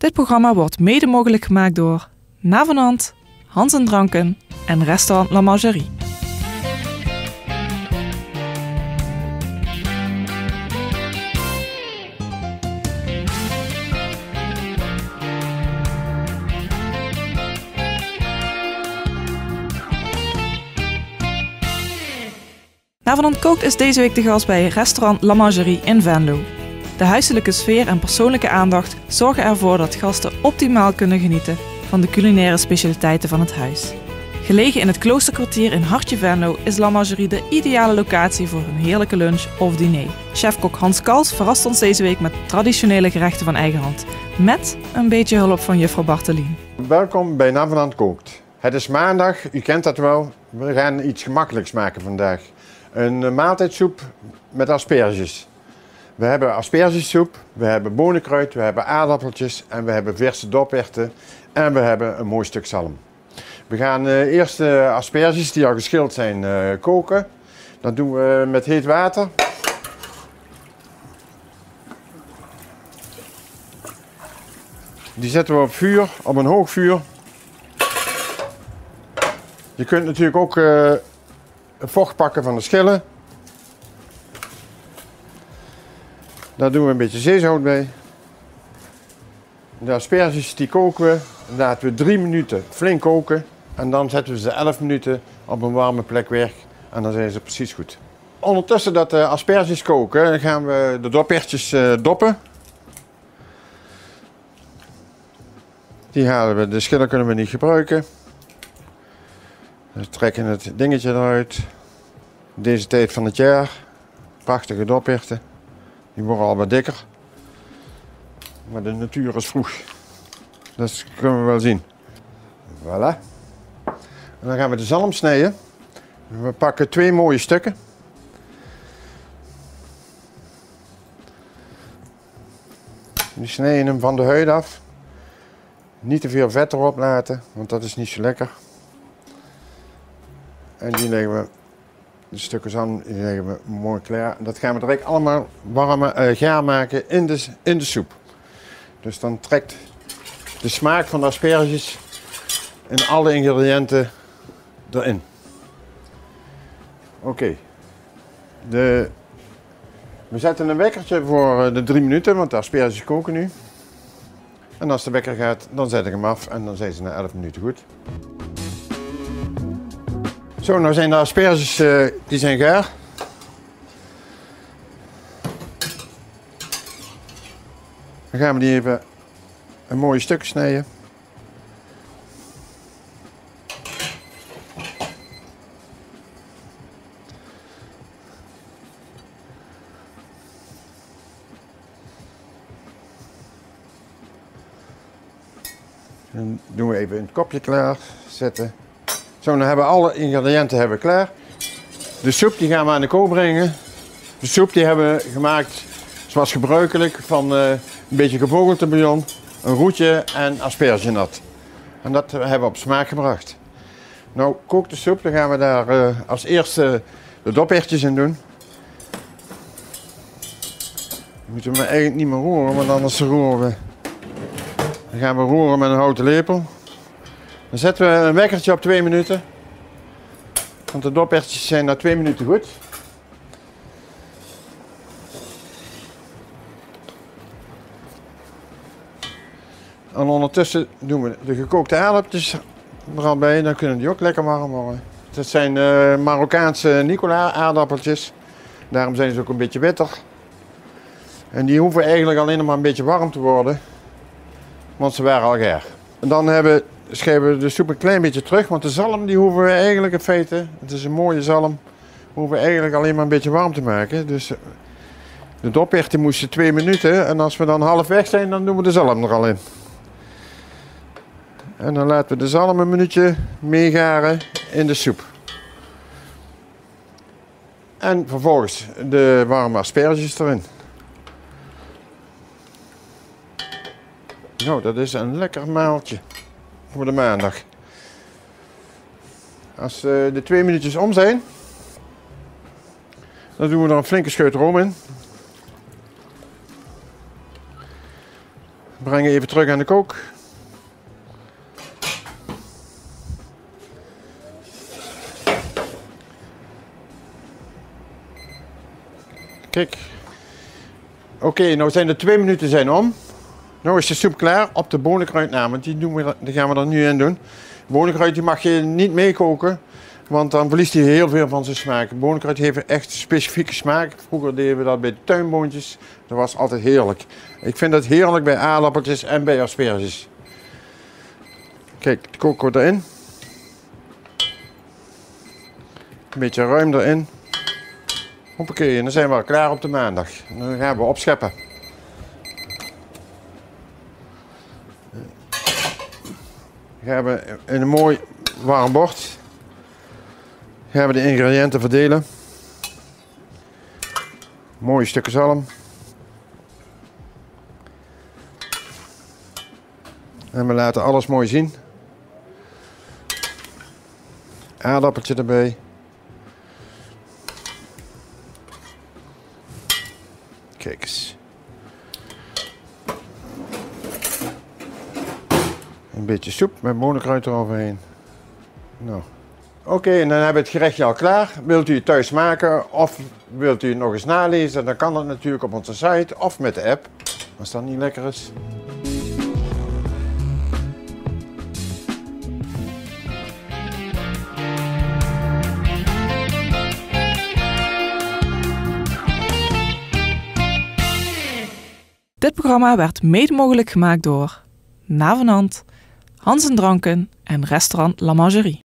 Dit programma wordt mede mogelijk gemaakt door Navenant, Hans en Dranken en Restaurant La Mangerie. Navenant Kookt is deze week de gast bij Restaurant La Mangerie in Venlo. De huiselijke sfeer en persoonlijke aandacht zorgen ervoor dat gasten optimaal kunnen genieten van de culinaire specialiteiten van het huis. Gelegen in het kloosterkwartier in Hartje-Verno is La Mangerie de ideale locatie voor een heerlijke lunch of diner. Chefkok Hans Cals verrast ons deze week met traditionele gerechten van eigen hand, met een beetje hulp van juffrouw Bartelien. Welkom bij Navenant Kookt. Het is maandag, u kent dat wel. We gaan iets gemakkelijks maken vandaag. Een maaltijdsoep met asperges. We hebben aspergessoep, we hebben bonenkruid, we hebben aardappeltjes en we hebben verse doperwten en we hebben een mooi stuk zalm. We gaan eerst de asperges die al geschild zijn koken. Dat doen we met heet water. Die zetten we op vuur, op een hoog vuur. Je kunt natuurlijk ook vocht pakken van de schillen. Daar doen we een beetje zeezout bij. De asperges die koken we. Laten we 3 minuten flink koken. En dan zetten we ze 11 minuten op een warme plek weg. En dan zijn ze precies goed. Ondertussen dat de asperges koken, gaan we de doperwtjes doppen. Die halen we. De schillen kunnen we niet gebruiken. We trekken het dingetje eruit. Deze tijd van het jaar. Prachtige doperwten. Die worden al wat dikker. Maar de natuur is vroeg. Dat kunnen we wel zien. Voilà. En dan gaan we de zalm snijden. We pakken 2 mooie stukken. We snijden hem van de huid af. Niet te veel vet erop laten, want dat is niet zo lekker. En die leggen we, de stukken zalm, die leggen we mooi klaar. Dat gaan we direct allemaal gaar maken in de soep. Dus dan trekt de smaak van de asperges en alle ingrediënten erin. Oké. We zetten een wekkertje voor de 3 minuten, want de asperges koken nu. En als de wekker gaat, dan zet ik hem af en dan zijn ze na 11 minuten goed. Zo, nou zijn de asperges die zijn gaar. Dan gaan we die even een mooi stuk snijden. Dan doen we even een kopje klaar zetten. Zo, dan hebben we alle ingrediënten klaar. De soep die gaan we aan de kook brengen. De soep die hebben we gemaakt zoals gebruikelijk van een beetje gevogelde bouillon, een roetje en aspergenat. En dat hebben we op smaak gebracht. Nou, kookt de soep, dan gaan we daar als eerste de doperwtjes in doen. We moeten hem eigenlijk niet meer roeren, want anders roeren we. Dan gaan we roeren met een houten lepel. Dan zetten we een wekkertje op 2 minuten, want de doperwtjes zijn na 2 minuten goed. En ondertussen doen we de gekookte aardappeltjes er al bij, dan kunnen die ook lekker warm worden. Dit zijn Marokkaanse Nicola aardappeltjes, daarom zijn ze ook een beetje witter. En die hoeven eigenlijk alleen maar een beetje warm te worden, want ze waren al gaar. En dan schrijven we de soep een klein beetje terug, want de zalm die hoeven we eigenlijk in feite, het is een mooie zalm, hoeven we eigenlijk alleen maar een beetje warm te maken. Dus de doperwten moesten 2 minuten en als we dan half weg zijn, dan doen we de zalm er al in. En dan laten we de zalm een minuutje meegaren in de soep. En vervolgens de warme asperges erin. Nou, dat is een lekker maaltje voor de maandag. Als de 2 minuutjes om zijn, dan doen we er een flinke scheut room in. brengen even terug aan de kook. Kijk. Oké, nou zijn de 2 minuten zijn om. Nou is de soep klaar op de bonenkruid na, want die gaan we er nu in doen. Bonenkruid die mag je niet meekoken, want dan verliest hij heel veel van zijn smaak. Bonenkruid heeft echt specifieke smaak. Vroeger deden we dat bij tuinboontjes. Dat was altijd heerlijk. Ik vind dat heerlijk bij aardappeltjes en bij asperges. Kijk, de kook wordt erin. Een beetje ruim erin. Hoppakee, en dan zijn we al klaar op de maandag. Dan gaan we opscheppen. Gaan we in een mooi warm bord. Gaan we de ingrediënten verdelen. Mooie stukken zalm. En we laten alles mooi zien. Aardappeltje erbij. Kijk eens. Een beetje soep met bonenkruid eroverheen. Nou. Oké, en dan hebben we het gerechtje al klaar. Wilt u het thuis maken of wilt u het nog eens nalezen, dan kan dat natuurlijk op onze site of met de app, als dat niet lekker is. Dit programma werd mede mogelijk gemaakt door Navenant, Hans en Dranken en Restaurant La Mangerie.